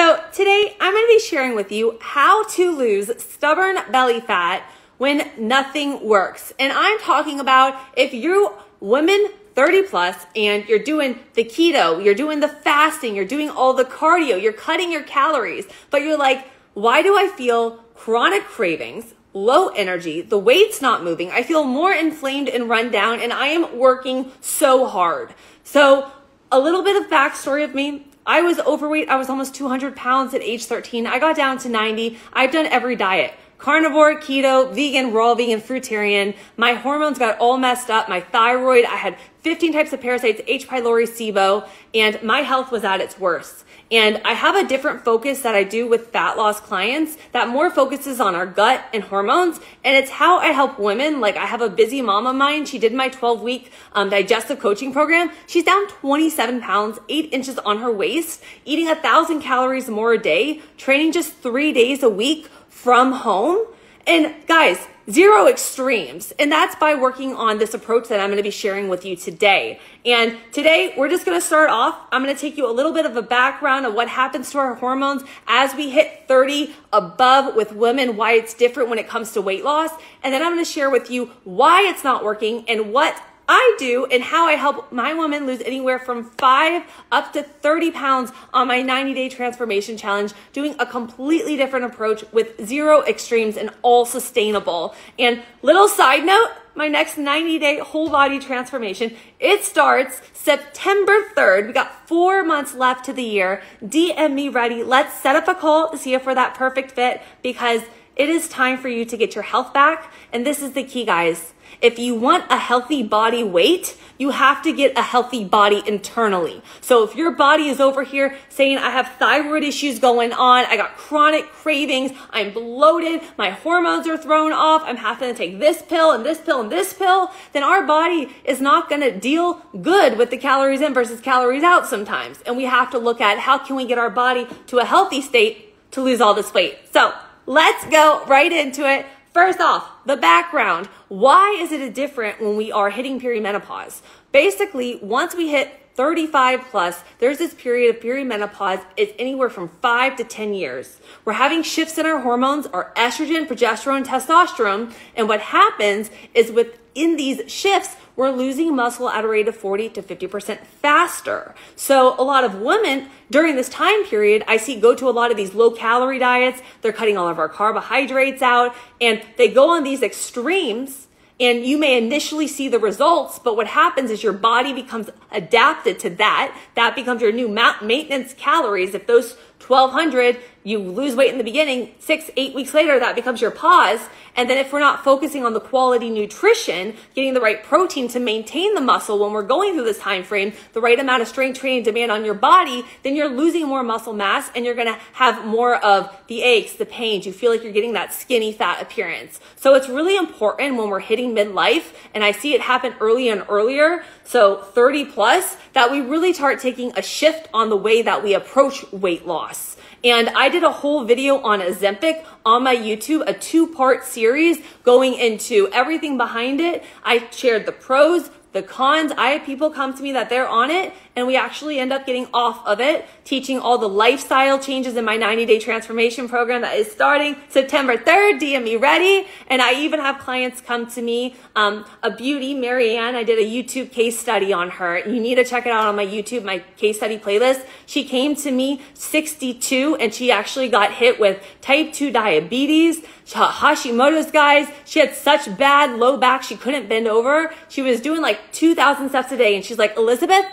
So today I'm going to be sharing with you how to lose stubborn belly fat when nothing works. And I'm talking about if you're women 30 plus and you're doing the keto, you're doing the fasting, you're doing all the cardio, you're cutting your calories, but you're like, why do I feel chronic cravings, low energy, the weight's not moving, I feel more inflamed and run down, and I am working so hard. So a little bit of backstory of me. I was overweight. I was almost 200 pounds at age 13. I got down to 90. I've done every diet. Carnivore, keto, vegan, raw vegan, fruitarian. My hormones got all messed up. My thyroid, I had 15 types of parasites, H. pylori, SIBO, and my health was at its worst. And I have a different focus that I do with fat loss clients that more focuses on our gut and hormones. And it's how I help women. Like, I have a busy mom of mine. She did my 12-week digestive coaching program. She's down 27 pounds, 8 inches on her waist, eating 1,000 calories more a day, training just 3 days a week from home. And guys, zero extremes. And that's by working on this approach that I'm going to be sharing with you today. And today we're just going to start off. I'm going to take you a little bit of a background of what happens to our hormones as we hit 30 above with women, why it's different when it comes to weight loss. And then I'm going to share with you why it's not working and what I do and how I help my women lose anywhere from 5 up to 30 pounds on my 90-day transformation challenge, doing a completely different approach with zero extremes and all sustainable. And little side note, my next 90-day whole body transformation, it starts September 3rd. We got 4 months left to the year. DM me ready. Let's set up a call to see if we're that perfect fit, because it is time for you to get your health back. And this is the key, guys. If you want a healthy body weight, you have to get a healthy body internally. So if your body is over here saying, I have thyroid issues going on, I got chronic cravings, I'm bloated, my hormones are thrown off, I'm having to take this pill and this pill and this pill, then our body is not going to deal good with the calories in versus calories out sometimes. And we have to look at how can we get our body to a healthy state to lose all this weight. So let's go right into it. First off, the background. Why is it different when we are hitting perimenopause? Basically, once we hit 35 plus, there's this period of perimenopause. It's anywhere from 5 to 10 years. We're having shifts in our hormones, our estrogen, progesterone, testosterone. And what happens is within these shifts, we're losing muscle at a rate of 40 to 50% faster. So a lot of women during this time period, I see go to a lot of these low calorie diets. They're cutting all of our carbohydrates out, and they go on these extremes, and you may initially see the results, but what happens is your body becomes adapted to that. That becomes your new maintenance calories. If those 1,200, you lose weight in the beginning, 6, 8 weeks later, that becomes your pause. And then if we're not focusing on the quality nutrition, getting the right protein to maintain the muscle when we're going through this time frame, the right amount of strength training demand on your body, then you're losing more muscle mass, and you're going to have more of the aches, the pains. You feel like you're getting that skinny fat appearance. So it's really important when we're hitting midlife, and I see it happen earlier and earlier, so 30 plus, that we really start taking a shift on the way that we approach weight loss. And I did a whole video on Ozempic on my YouTube, a 2-part series going into everything behind it. I shared the pros, the cons. I have people come to me that they're on it, and we actually end up getting off of it, teaching all the lifestyle changes in my 90-day transformation program that is starting September 3rd, DM me ready. And I even have clients come to me, a beauty, Marianne. I did a YouTube case study on her. You need to check it out on my YouTube, my case study playlist. She came to me 62, and she actually got hit with type 2 diabetes, Hashimoto's, guys. She had such bad low back, she couldn't bend over. She was doing like 2,000 steps a day, and she's like, Elizabeth,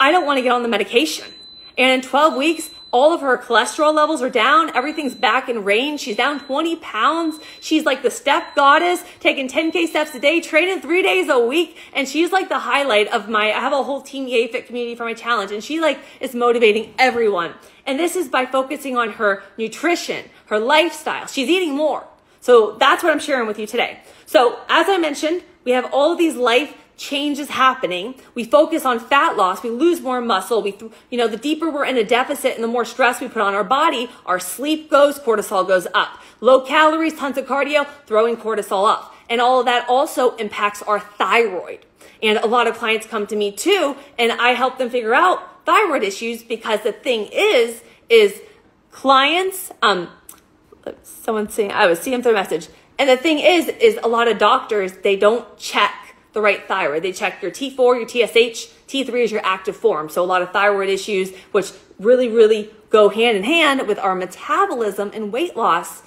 I don't want to get on the medication. And in 12 weeks, all of her cholesterol levels are down. Everything's back in range. She's down 20 pounds. She's like the step goddess, taking 10K steps a day, training 3 days a week. And she's like the highlight of my, I have a whole Team Yay Fit community for my challenge. And she like is motivating everyone. And this is by focusing on her nutrition, her lifestyle. She's eating more. So that's what I'm sharing with you today. So as I mentioned, we have all of these life changes happening. We focus on fat loss. We lose more muscle. The deeper we're in a deficit and the more stress we put on our body, our sleep goes, cortisol goes up. Low calories, tons of cardio, throwing cortisol up. And all of that also impacts our thyroid. And a lot of clients come to me too, and I help them figure out thyroid issues, because the thing is, is clients, someone's saying, I was seeing their message. And the thing is a lot of doctors, they don't check the right thyroid. They check your T4, your TSH, T3 is your active form. So a lot of thyroid issues, which really, really go hand in hand with our metabolism and weight loss.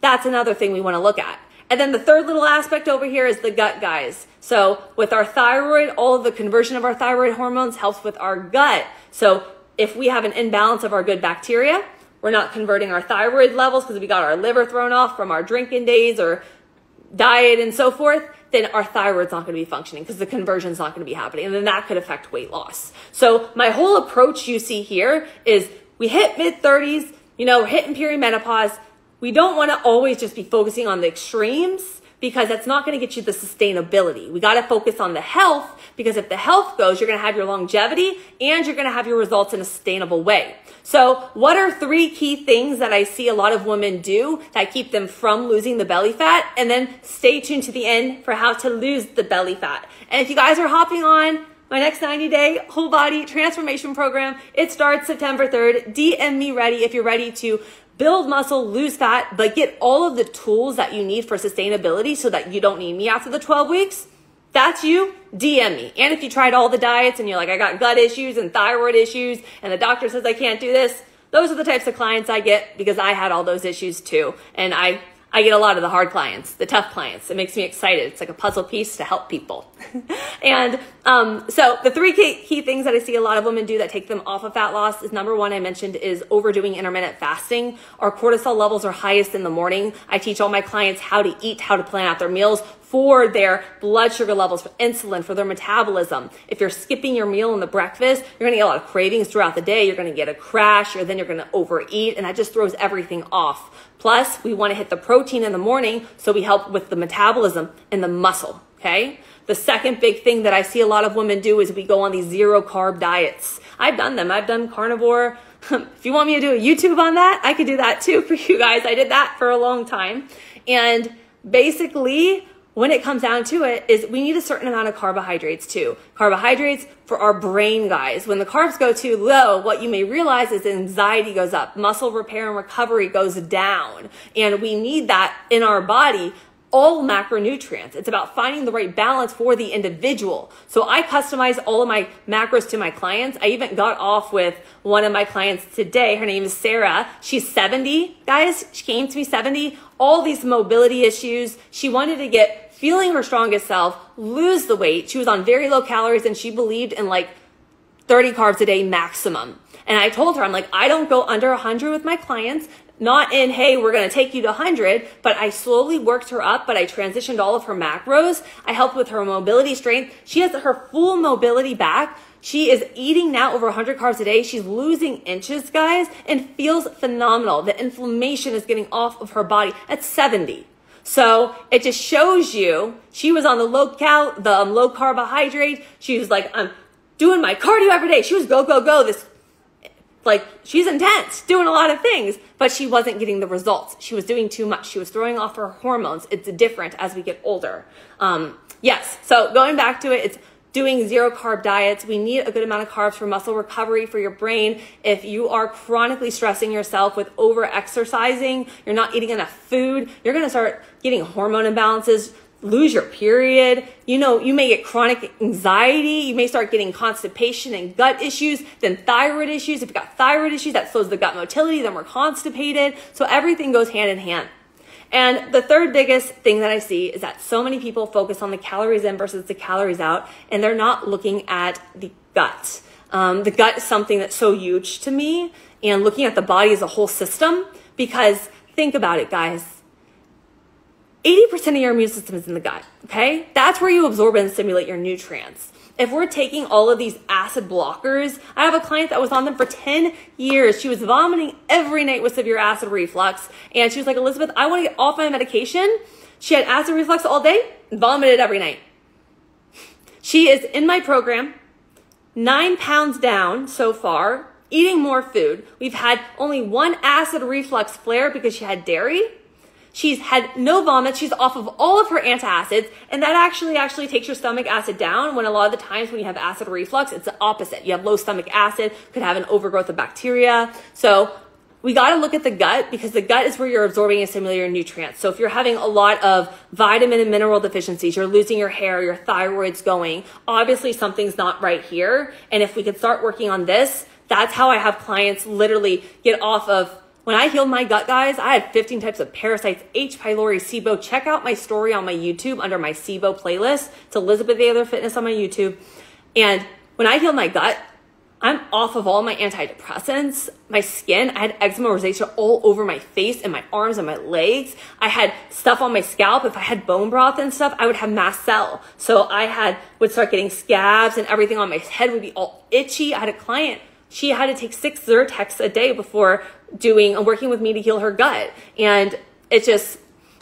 That's another thing we want to look at. And then the third little aspect over here is the gut, guys. So with our thyroid, all of the conversion of our thyroid hormones helps with our gut. So if we have an imbalance of our good bacteria, we're not converting our thyroid levels because we got our liver thrown off from our drinking days or diet and so forth, then our thyroid's not going to be functioning because the conversion's not going to be happening. And then that could affect weight loss. So my whole approach you see here is we hit mid-30s, you know, we're hitting perimenopause. We don't want to always just be focusing on the extremes because that's not going to get you the sustainability. We got to focus on the health because if the health goes, you're going to have your longevity and you're going to have your results in a sustainable way. So what are three key things that I see a lot of women do that keep them from losing the belly fat? And then stay tuned to the end for how to lose the belly fat. And if you guys are hopping on my next 90-day whole body transformation program, it starts September 3rd. DM me ready if you're ready to build muscle, lose fat, but get all of the tools that you need for sustainability so that you don't need me after the 12 weeks. That's you, DM me. And if you tried all the diets and you're like, I got gut issues and thyroid issues and the doctor says I can't do this, those are the types of clients I get because I had all those issues too. And I get a lot of the hard clients, the tough clients. It makes me excited. It's like a puzzle piece to help people. And so the three key things that I see a lot of women do that take them off of fat loss is number one I mentioned is overdoing intermittent fasting. Our cortisol levels are highest in the morning. I teach all my clients how to eat, how to plan out their meals for their blood sugar levels, for insulin, for their metabolism. If you're skipping your meal in the breakfast, you're gonna get a lot of cravings throughout the day. You're gonna get a crash, or then you're gonna overeat, and that just throws everything off. Plus, we wanna hit the protein in the morning, so we help with the metabolism and the muscle, okay? The second big thing that I see a lot of women do is we go on these zero carb diets. I've done them, I've done carnivore. If you want me to do a YouTube on that, I could do that too for you guys. I did that for a long time. And basically, when it comes down to it, is we need a certain amount of carbohydrates too. Carbohydrates for our brain, guys. When the carbs go too low, what you may realize is anxiety goes up, muscle repair and recovery goes down, and we need that in our body. All macronutrients. It's about finding the right balance for the individual. So I customize all of my macros to my clients. I even got off with one of my clients today. Her name is Sarah. She's 70, guys. She came to me 70. All these mobility issues. She wanted to get feeling her strongest self, lose the weight. She was on very low calories and she believed in like 30 carbs a day maximum. And I told her, I'm like, I don't go under 100 with my clients. Not in, hey, we're going to take you to 100, but I slowly worked her up, but I transitioned all of her macros. I helped with her mobility strength. She has her full mobility back. She is eating now over 100 carbs a day. She's losing inches, guys, and feels phenomenal. The inflammation is getting off of her body at 70. So it just shows you she was on the low carbohydrate. She was like, I'm doing my cardio every day. She was go, go, go. Like, she's intense, doing a lot of things, but she wasn't getting the results. She was doing too much. She was throwing off her hormones. It's different as we get older. Yes, so going back to it, it's doing zero carb diets. We need a good amount of carbs for muscle recovery, for your brain. If you are chronically stressing yourself with over exercising, you're not eating enough food, you're gonna start getting hormone imbalances, lose your period, you know, you may get chronic anxiety, you may start getting constipation and gut issues, then thyroid issues. If you've got thyroid issues, that slows the gut motility, then we're constipated. So everything goes hand in hand. And the third biggest thing that I see is that so many people focus on the calories in versus the calories out, and they're not looking at the gut. The gut is something that's so huge to me, and looking at the body as a whole system, because think about it, guys. 80% of your immune system is in the gut, okay? That's where you absorb and stimulate your nutrients. If we're taking all of these acid blockers, I have a client that was on them for 10 years. She was vomiting every night with severe acid reflux. And she was like, Elizabeth, I want to get off my medication. She had acid reflux all day and vomited every night. She is in my program, 9 pounds down so far, eating more food. We've had only one acid reflux flare because she had dairy. She's had no vomit. She's off of all of her antacids, and that actually takes your stomach acid down, when a lot of the times when you have acid reflux, it's the opposite. You have low stomach acid, could have an overgrowth of bacteria. So we gotta look at the gut, because the gut is where you're absorbing and assimilating your nutrients. So if you're having a lot of vitamin and mineral deficiencies, you're losing your hair, your thyroid's going, obviously something's not right here. And if we could start working on this, that's how I have clients literally get off of, when I healed my gut, guys, I had 15 types of parasites, H. pylori, SIBO. Check out my story on my YouTube under my SIBO playlist. It's Elizabeth Aylor Fitness on my YouTube. And when I healed my gut, I'm off of all my antidepressants, my skin. I had eczema, rosacea all over my face and my arms and my legs. I had stuff on my scalp. If I had bone broth and stuff, I would have mast cell. So I would start getting scabs, and everything on my head would be all itchy. I had a client, she had to take 6 Zyrtecs a day before working with me to heal her gut. And it just,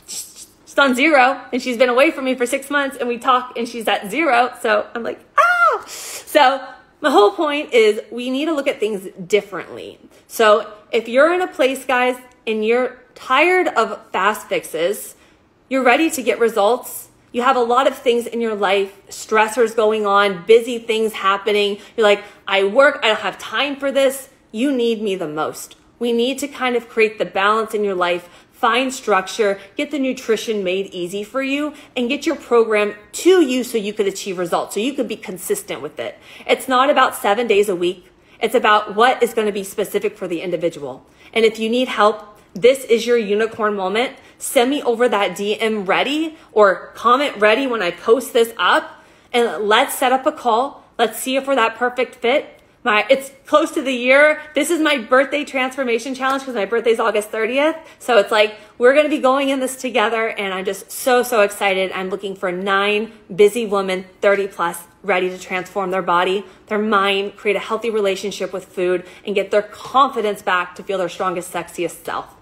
she's on zero, and she's been away from me for 6 months, and we talk and she's at zero. So I'm like, ah! So my whole point is we need to look at things differently. So if you're in a place, guys, and you're tired of fast fixes, you're ready to get results, you have a lot of things in your life, stressors going on, busy things happening, you're like, I work, I don't have time for this, you need me the most. We need to kind of create the balance in your life, find structure, get the nutrition made easy for you, and get your program to you so you could achieve results, so you could be consistent with it. It's not about 7 days a week. It's about what is going to be specific for the individual. And if you need help, this is your unicorn moment. Send me over that DM ready or comment ready when I post this up, and let's set up a call. Let's see if we're that perfect fit. It's close to the year. This is my birthday transformation challenge, because my birthday's August 30th. So it's like, we're going to be going in this together, and I'm just so, so excited. I'm looking for 9 busy women, 30+, ready to transform their body, their mind, create a healthy relationship with food, and get their confidence back to feel their strongest, sexiest self.